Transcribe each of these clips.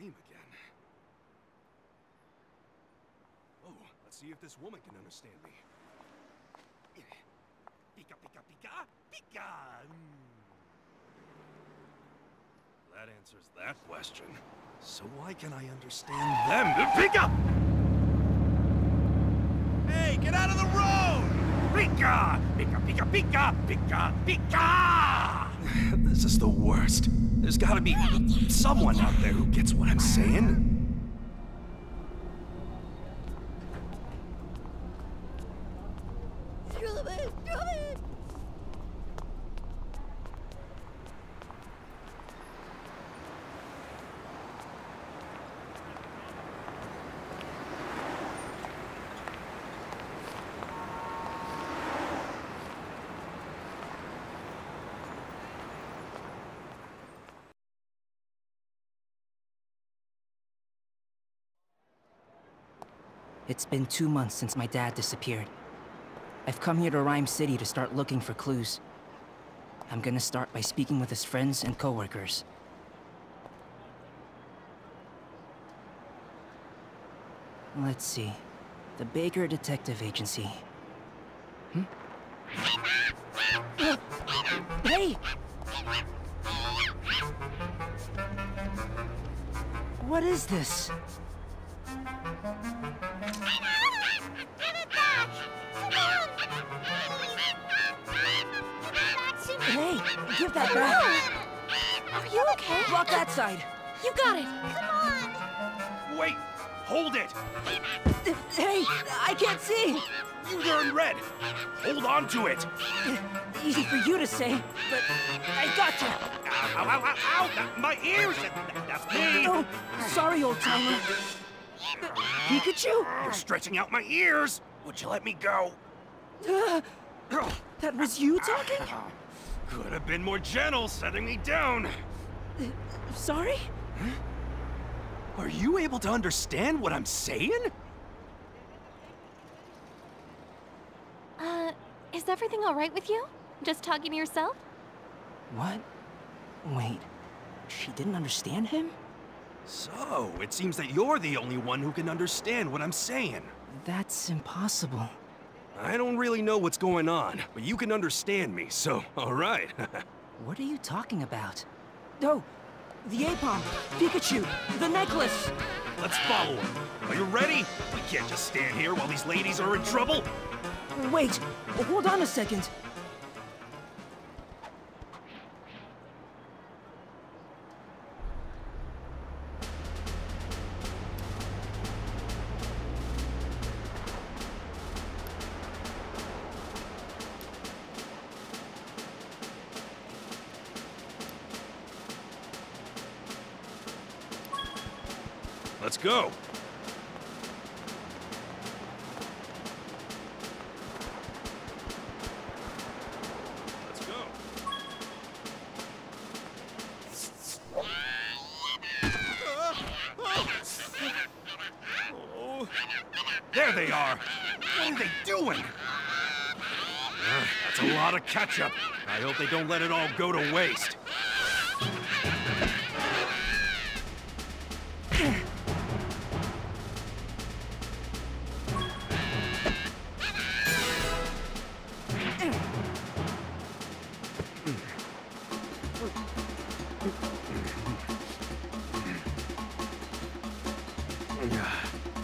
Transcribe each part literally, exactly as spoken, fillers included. dream again. Oh, let's see if this woman can understand me. Pika, pika, pika, pika! That answers that question. So why can I understand them? Pika! Hey, get out of the road! Pika! Pika, pika, pika, pika, pika! This is the worst. There's gotta be someone out there who gets what I'm saying. It's been two months since my dad disappeared. I've come here to Rhyme City to start looking for clues. I'm gonna start by speaking with his friends and coworkers. Let's see. The Baker Detective Agency. Hmm? Hey! What is this? Hey, give that back! Are you okay? Block that side! You got it! Come on! Wait! Hold it! Hey! I can't see! You turned red! Hold on to it! Easy for you to say, but I got you! Ow, ow, ow, ow! That, my ears! That, that's me! No! Sorry, old-timer! Pikachu? You're stretching out my ears! Would you let me go? Uh, that was you talking? Could have been more gentle setting me down. Uh, sorry? Huh? Are you able to understand what I'm saying? Uh, is everything all right with you? Just talking to yourself? What? Wait, she didn't understand him? So, it seems that you're the only one who can understand what I'm saying. That's impossible. I don't really know what's going on, but you can understand me, so, alright. What are you talking about? Oh, the A P O M, Pikachu, the necklace! Let's follow him. Are you ready? We can't just stand here while these ladies are in trouble. Wait, hold on a second. Let's go. Let's go. Oh. There they are. What are they doing? Uh, that's a lot of ketchup. I hope they don't let it all go to waste.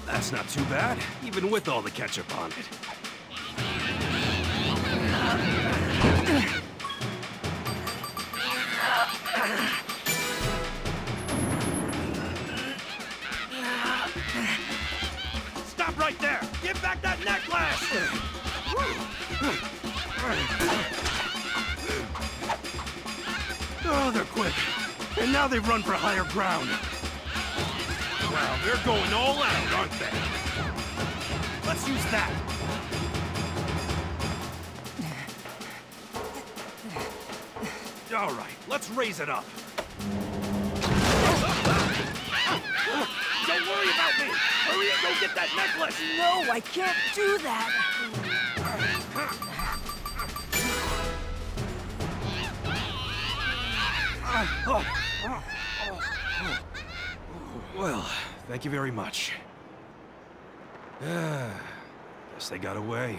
That's not too bad, even with all the ketchup on it. Stop right there! Give back that necklace! Oh, they're quick. And now they've run for higher ground. Wow, they're going all out, aren't they? Let's use that. All right, let's raise it up. Don't worry about me. Hurry up, go get that necklace. No, I can't do that. Oh, oh, oh, oh. Well, thank you very much. Uh, guess they got away.